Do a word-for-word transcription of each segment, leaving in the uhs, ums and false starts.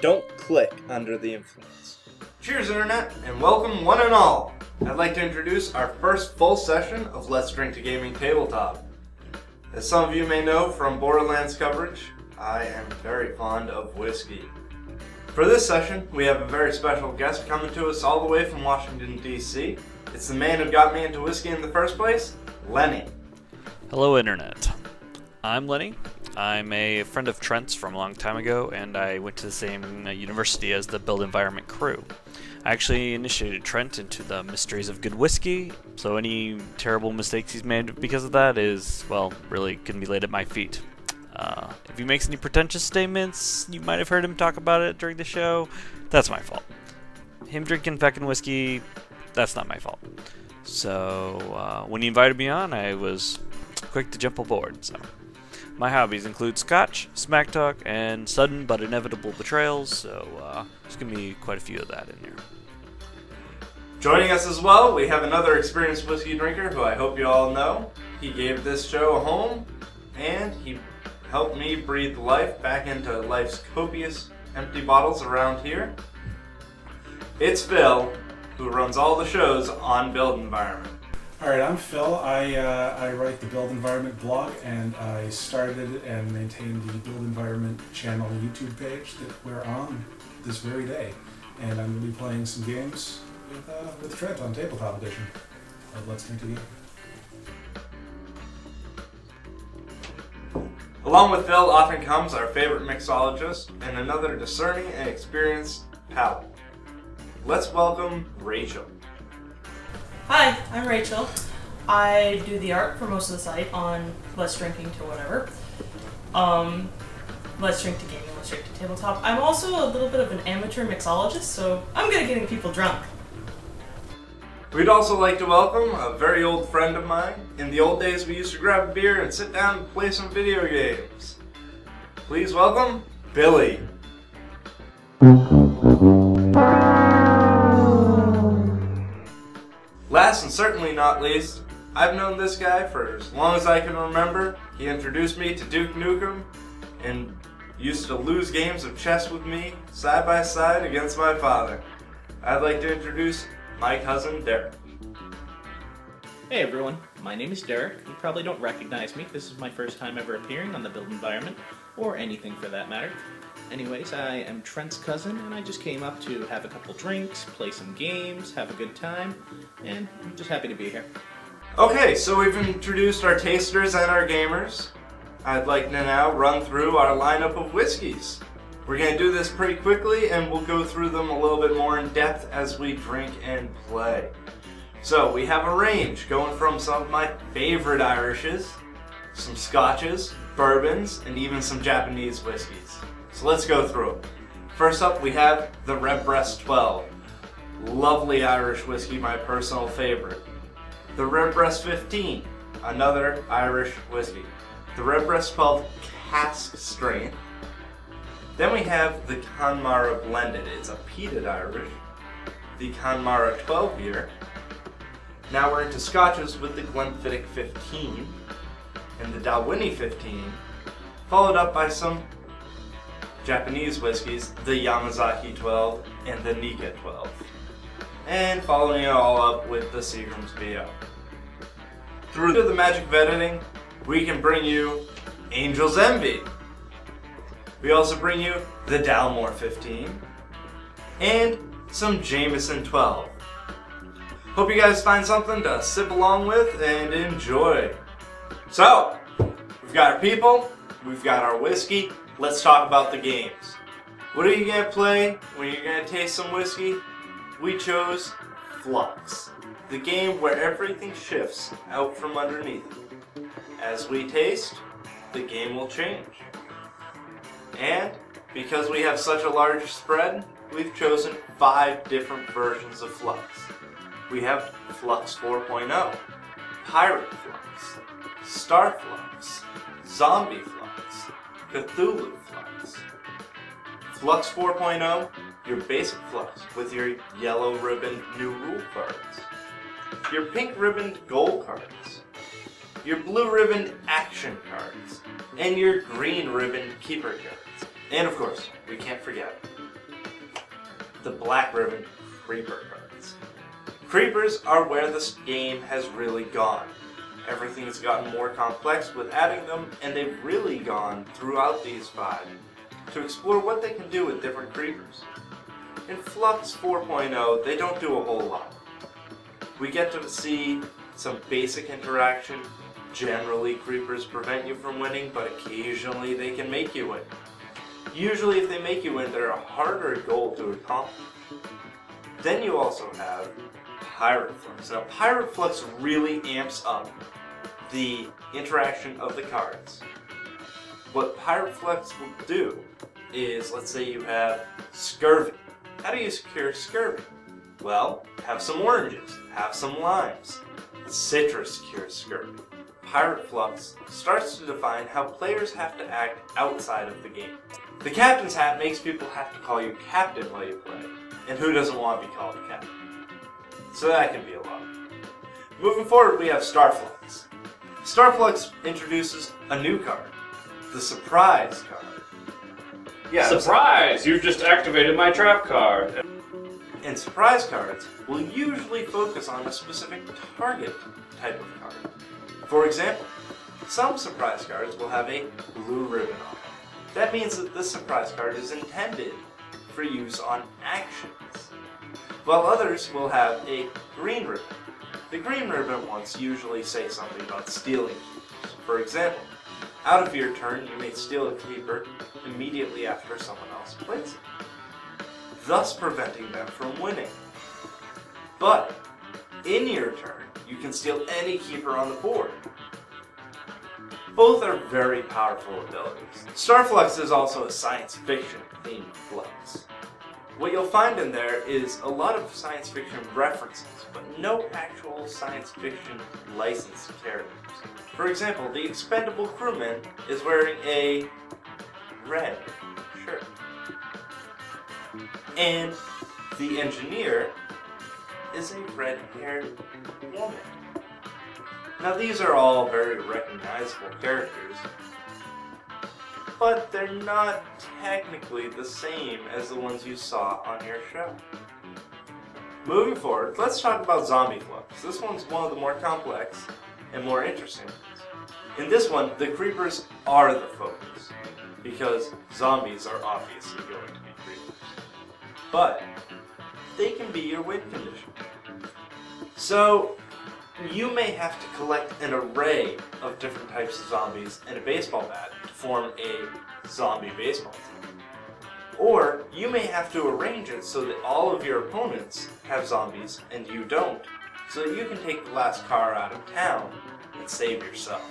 Don't click under the influence. Cheers, Internet, and welcome one and all. I'd like to introduce our first full session of Let's Drink to Gaming Tabletop. As some of you may know from Borderlands coverage, I am very fond of whiskey. For this session, we have a very special guest coming to us all the way from Washington, D C It's the man who got me into whiskey in the first place, Lenny. Hello, Internet. I'm Lenny. I'm a friend of Trent's from a long time ago, and I went to the same university as the Build Environment crew. I actually initiated Trent into the mysteries of good whiskey, so any terrible mistakes he's made because of that is, well, really can be laid at my feet. Uh, if he makes any pretentious statements, you might have heard him talk about it during the show. That's my fault. Him drinking feckin' whiskey, that's not my fault. So uh, when he invited me on, I was quick to jump aboard, so... My hobbies include scotch, smack talk, and sudden but inevitable betrayals, so uh, there's going to be quite a few of that in here. Joining us as well, we have another experienced whiskey drinker who I hope you all know. He gave this show a home, and he helped me breathe life back into life's copious empty bottles around here. It's Phil, who runs all the shows on Build Environment. Alright, I'm Phil. I, uh, I write the Build Environment blog, and I started and maintained the Build Environment channel YouTube page that we're on this very day. And I'm going to be playing some games with, uh, with Trent on Tabletop Edition of Let's Drink to Gaming. Along with Phil often comes our favorite mixologist and another discerning and experienced palate. Let's welcome Rachel. Hi, I'm Rachel. I do the art for most of the site on Let's Drinking to Whatever. Um, Let's Drink to Gaming, Let's Drink to Tabletop. I'm also a little bit of an amateur mixologist, so I'm good at getting people drunk. We'd also like to welcome a very old friend of mine. In the old days, we used to grab a beer and sit down and play some video games. Please welcome Billy. Last and certainly not least, I've known this guy for as long as I can remember. He introduced me to Duke Nukem and used to lose games of chess with me side by side against my father. I'd like to introduce my cousin Derek. Hey everyone, my name is Derek. You probably don't recognize me. This is my first time ever appearing on the Build Environment, or anything for that matter. Anyways, I am Trent's cousin, and I just came up to have a couple drinks, play some games, have a good time, and I'm just happy to be here. Okay, so we've introduced our tasters and our gamers. I'd like to now run through our lineup of whiskeys. We're going to do this pretty quickly, and we'll go through them a little bit more in depth as we drink and play. So, we have a range going from some of my favorite Irishes, some Scotches, bourbons, and even some Japanese whiskeys. So let's go through them. First up, we have the Redbreast twelve. Lovely Irish whiskey, my personal favorite. The Redbreast fifteen, another Irish whiskey. The Redbreast twelve cask strength. Then we have the Connemara blended. It's a peated Irish. The Connemara twelve year. Now we're into Scotches with the Glenfiddich fifteen and the Dalwhinnie fifteen, followed up by some Japanese whiskeys, the Yamazaki twelve and the Nikka twelve, and following it all up with the Seagram's V O. Through the magic of editing, we can bring you Angel's Envy. We also bring you the Dalmore fifteen and some Jameson twelve. Hope you guys find something to sip along with and enjoy. So, we've got our people, we've got our whiskey. Let's talk about the games. What are you going to play when you're going to taste some whiskey? We chose Fluxx, the game where everything shifts out from underneath. As we taste, the game will change. And because we have such a large spread, we've chosen five different versions of Fluxx. We have Fluxx four point oh, Pirate Fluxx, Star Fluxx, Zombie Fluxx, Cthulhu Fluxx. Fluxx four point oh, your basic Fluxx with your yellow ribbon new rule cards, your pink ribbon goal cards, your blue ribbon action cards, and your green ribbon keeper cards. And of course, we can't forget the Black Ribbon Creeper cards. Creepers are where this game has really gone. Everything has gotten more complex with adding them, and they've really gone throughout these five to explore what they can do with different creepers. In Fluxx four point oh, they don't do a whole lot. We get to see some basic interaction. Generally, creepers prevent you from winning, but occasionally they can make you win. Usually, if they make you win, they're a harder goal to accomplish. Then you also have Pirate Fluxx. Now, Pirate Fluxx really amps up the interaction of the cards. What Pirate Fluxx will do is, let's say you have scurvy. How do you cure scurvy? Well, have some oranges, have some limes. Citrus cures scurvy. Pirate Fluxx starts to define how players have to act outside of the game. The captain's hat makes people have to call you captain while you play, and who doesn't want to be called captain? So that can be a lot. Moving forward, we have Star Fluxx. Star Fluxx introduces a new card, the surprise card. Yeah, surprise! You've just activated my trap card. And surprise cards will usually focus on a specific target type of card. For example, some surprise cards will have a blue ribbon on it. That means that this surprise card is intended for use on actions, while others will have a green ribbon. The green ribbon ones usually say something about stealing keepers. For example, out of your turn, you may steal a keeper immediately after someone else plays it, thus preventing them from winning. But in your turn, you can steal any keeper on the board. Both are very powerful abilities. Star Fluxx is also a science fiction themed Fluxx. What you'll find in there is a lot of science fiction references, but no actual science fiction licensed characters. For example, the Expendable Crewman is wearing a red shirt, and the Engineer is a red-haired woman. Now, these are all very recognizable characters, but they're not technically the same as the ones you saw on your show. Moving forward, let's talk about Zombie Fluxx. This one's one of the more complex and more interesting ones. In this one, the creepers are the focus, because zombies are obviously going to be creepers. But they can be your win condition. So you may have to collect an array of different types of zombies and a baseball bat to form a zombie baseball team. Or you may have to arrange it so that all of your opponents have zombies and you don't, so that you can take the last car out of town and save yourself.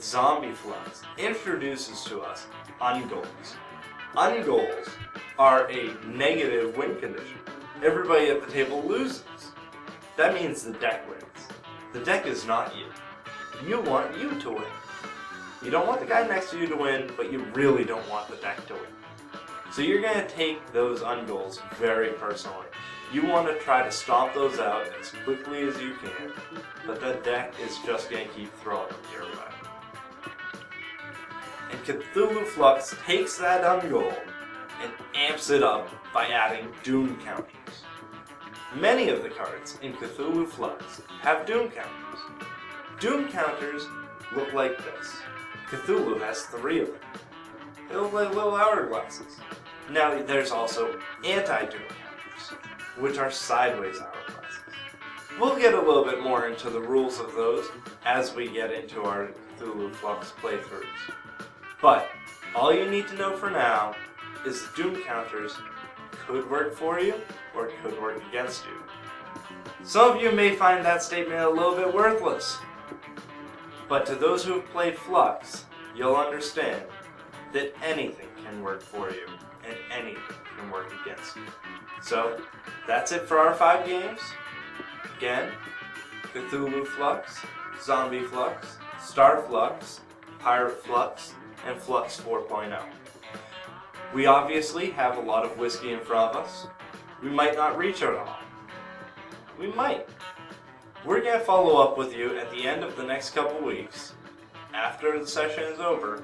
Zombie Fluxx introduces to us ungoals. Ungoals are a negative win condition. Everybody at the table loses. That means the deck wins. The deck is not you. You want you to win. You don't want the guy next to you to win, but you really don't want the deck to win. So you're going to take those ungoals very personally. You want to try to stomp those out as quickly as you can, but that deck is just going to keep throwing them your way. And Cthulhu Fluxx takes that ungoal and amps it up by adding doom counters. Many of the cards in Cthulhu Fluxx have doom counters. Doom counters look like this. Cthulhu has three of them. They look like little hourglasses. Now, there's also anti-doom counters, which are sideways hourglasses. We'll get a little bit more into the rules of those as we get into our Cthulhu Fluxx playthroughs. But all you need to know for now is that doom counters could work for you or could work against you. Some of you may find that statement a little bit worthless, but to those who have played Fluxx, you'll understand that anything can work for you and anything can work against you. So that's it for our five games. Again, Cthulhu Fluxx, Zombie Fluxx, Star Fluxx, Pirate Fluxx, and Fluxx four point oh. We obviously have a lot of whiskey in front of us. We might not reach it all. We might. We're going to follow up with you at the end of the next couple weeks, after the session is over,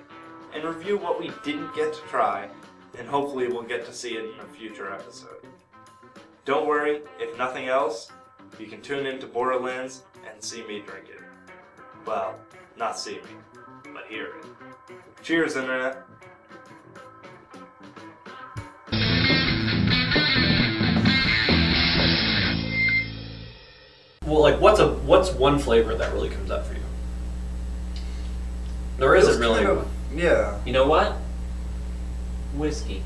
and review what we didn't get to try, and hopefully we'll get to see it in a future episode. Don't worry, if nothing else, you can tune into Borderlands and see me drink it. Well, not see me, but hear it. Cheers, Internet! Well, like, what's a what's one flavor that really comes up for you? There isn't really. Kind of, yeah. You know what? Whiskey.